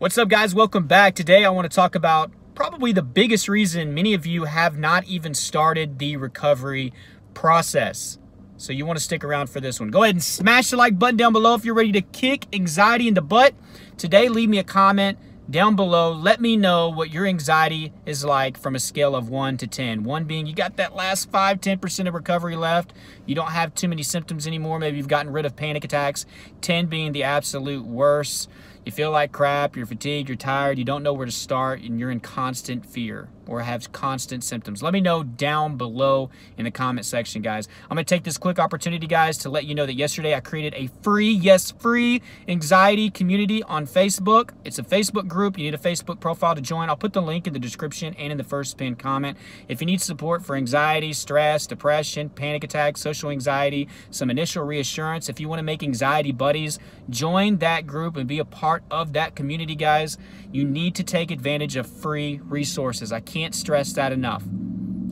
What's up, guys? Welcome back. Today I want to talk about probably the biggest reason many of you have not even started the recovery process. So you want to stick around for this one. Go ahead and smash the like button down below if you're ready to kick anxiety in the butt. Today, leave me a comment down below. Let me know what your anxiety is like from a scale of 1 to 10. 1 being you got that last 5, 10% of recovery left. You don't have too many symptoms anymore. Maybe you've gotten rid of panic attacks. 10 being the absolute worst. You feel like crap, you're fatigued, you're tired, you don't know where to start, and you're in constant fear or have constant symptoms. Let me know down below in the comment section, guys. I'm going to take this quick opportunity, guys, to let you know that yesterday I created a free, yes, free anxiety community on Facebook. It's a Facebook group. You need a Facebook profile to join. I'll put the link in the description and in the first pinned comment. If you need support for anxiety, stress, depression, panic attacks, social anxiety, some initial reassurance, if you want to make anxiety buddies, join that group and be a part of that community, guys. You need to take advantage of free resources. I can't stress that enough.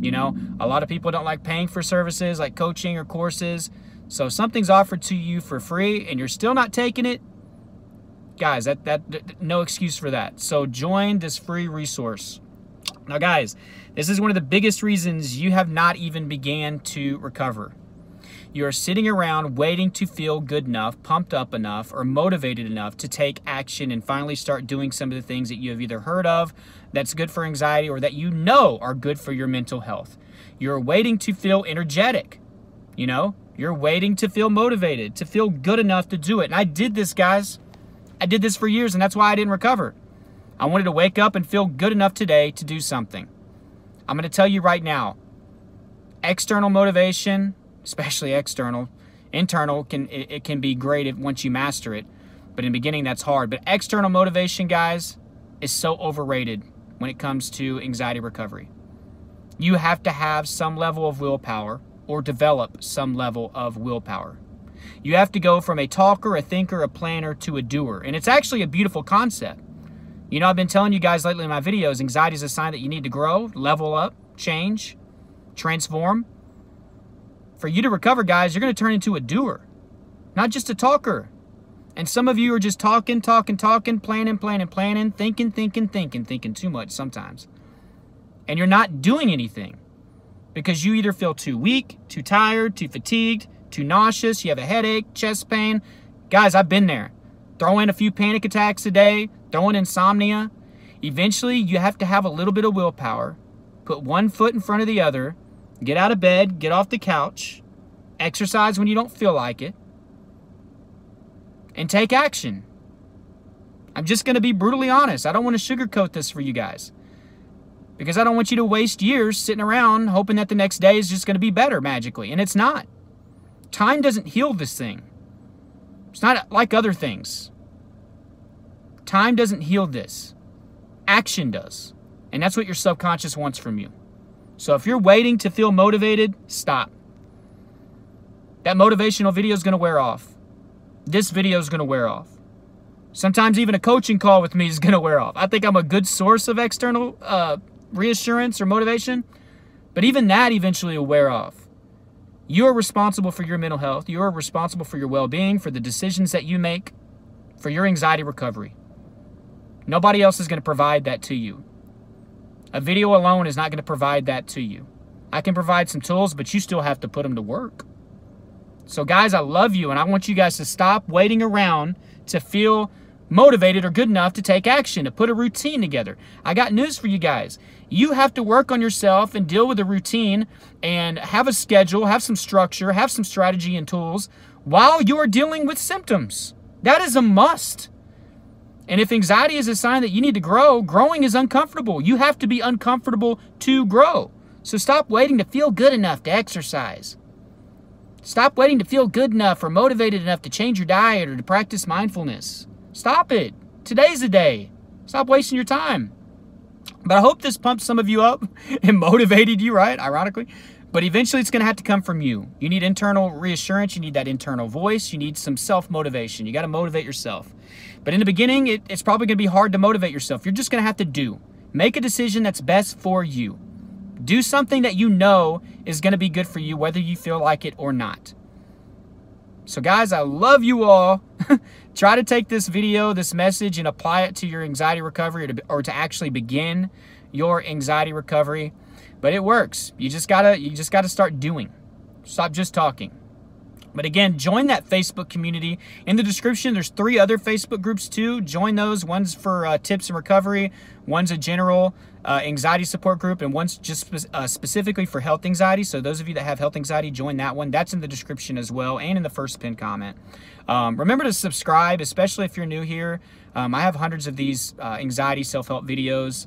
You know, a lot of people don't like paying for services like coaching or courses. So if something's offered to you for free and you're still not taking it, guys, that no excuse for that. So join this free resource. Now, guys, this is one of the biggest reasons you have not even began to recover. You are sitting around waiting to feel good enough, pumped up enough, or motivated enough to take action and finally start doing some of the things that you have either heard of that's good for anxiety or that you know are good for your mental health. You're waiting to feel energetic, you know? You're waiting to feel motivated, to feel good enough to do it. And I did this, guys. I did this for years, and that's why I didn't recover. I wanted to wake up and feel good enough today to do something. I'm going to tell you right now, external motivation, especially external. Internal, it can be great once you master it, but in the beginning, that's hard. But external motivation, guys, is so overrated when it comes to anxiety recovery. You have to have some level of willpower or develop some level of willpower. You have to go from a talker, a thinker, a planner to a doer. And it's actually a beautiful concept. You know, I've been telling you guys lately in my videos, anxiety is a sign that you need to grow, level up, change, transform. For you to recover, guys, you're going to turn into a doer, not just a talker. And some of you are just talking, talking, talking, planning, planning, planning, thinking, thinking, thinking, thinking too much sometimes. And you're not doing anything because you either feel too weak, too tired, too fatigued, too nauseous, you have a headache, chest pain. Guys, I've been there. Throw in a few panic attacks a day, throw in insomnia. Eventually, you have to have a little bit of willpower, put one foot in front of the other, get out of bed, get off the couch, exercise when you don't feel like it, and take action. I'm just going to be brutally honest. I don't want to sugarcoat this for you guys because I don't want you to waste years sitting around hoping that the next day is just going to be better magically, and it's not. Time doesn't heal this thing. It's not like other things. Time doesn't heal this. Action does, and that's what your subconscious wants from you. So if you're waiting to feel motivated, stop. That motivational video is going to wear off. This video is going to wear off. Sometimes even a coaching call with me is going to wear off. I think I'm a good source of external reassurance or motivation, but even that eventually will wear off. You are responsible for your mental health. You are responsible for your well-being, for the decisions that you make, for your anxiety recovery. Nobody else is going to provide that to you. A video alone is not going to provide that to you. I can provide some tools, but you still have to put them to work. So, guys, I love you, and I want you guys to stop waiting around to feel motivated or good enough to take action, to put a routine together. I got news for you guys. You have to work on yourself and deal with a routine and have a schedule, have some structure, have some strategy and tools while you are dealing with symptoms. That is a must. And if anxiety is a sign that you need to grow, growing is uncomfortable. You have to be uncomfortable to grow. So stop waiting to feel good enough to exercise. Stop waiting to feel good enough or motivated enough to change your diet or to practice mindfulness. Stop it. Today's the day. Stop wasting your time. But I hope this pumped some of you up and motivated you, right? Ironically. But eventually it's going to have to come from you. You need internal reassurance. You need that internal voice. You need some self-motivation. You got to motivate yourself. But in the beginning, it's probably going to be hard to motivate yourself. You're just going to have to do. Make a decision that's best for you. Do something that you know is going to be good for you, whether you feel like it or not. So guys, I love you all. Try to take this video, this message, and apply it to your anxiety recovery or to actually begin your anxiety recovery. But it works. You just gotta start doing. Stop just talking. But again, join that Facebook community. In the description, there's 3 other Facebook groups too. Join those. One's for tips and recovery. One's a general anxiety support group. And one's just specifically for health anxiety. So those of you that have health anxiety, join that one. That's in the description as well and in the first pinned comment. Remember to subscribe, especially if you're new here. I have hundreds of these anxiety self-help videos.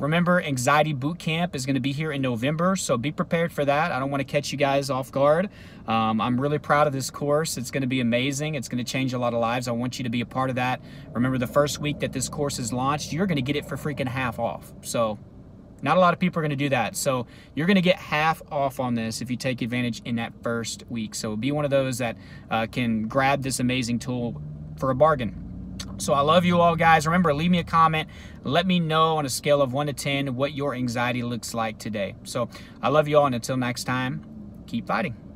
Remember, Anxiety Boot Camp is going to be here in November, so be prepared for that. I don't want to catch you guys off guard. I'm really proud of this course. It's going to be amazing. It's going to change a lot of lives. I want you to be a part of that. Remember, the first week that this course is launched, you're going to get it for freaking half off. So not a lot of people are going to do that. So you're going to get half off on this if you take advantage in that first week. So be one of those that can grab this amazing tool for a bargain. So I love you all, guys. Remember, leave me a comment. Let me know on a scale of 1 to 10 what your anxiety looks like today. So I love you all, and until next time, keep fighting.